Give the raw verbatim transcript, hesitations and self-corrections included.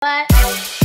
But